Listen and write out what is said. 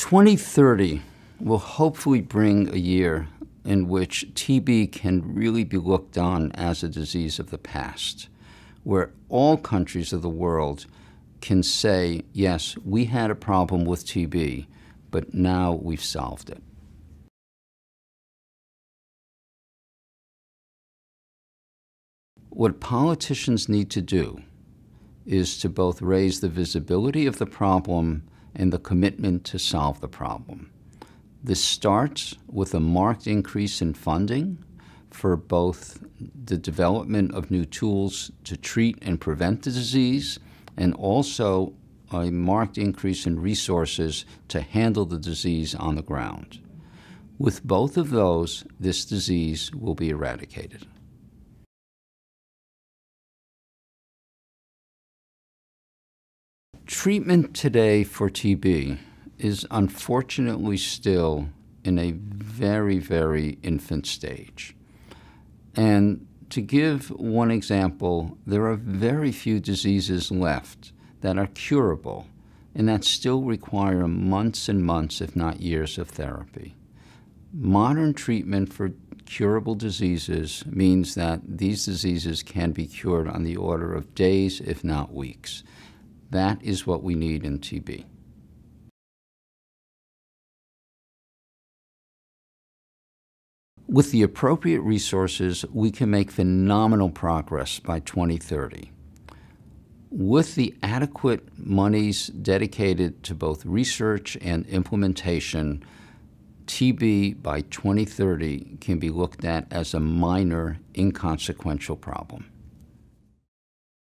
2030 will hopefully bring a year in which TB can really be looked on as a disease of the past, where all countries of the world can say, yes, we had a problem with TB, but now we've solved it. What politicians need to do is to both raise the visibility of the problem and the commitment to solve the problem. This starts with a marked increase in funding for both the development of new tools to treat and prevent the disease, and also a marked increase in resources to handle the disease on the ground. With both of those, this disease will be eradicated. Treatment today for TB is unfortunately still in a very, very infant stage. And to give one example, there are very few diseases left that are curable and that still require months and months, if not years, of therapy. Modern treatment for curable diseases means that these diseases can be cured on the order of days, if not weeks. That is what we need in TB. With the appropriate resources, we can make phenomenal progress by 2030. With the adequate monies dedicated to both research and implementation, TB by 2030 can be looked at as a minor, inconsequential problem.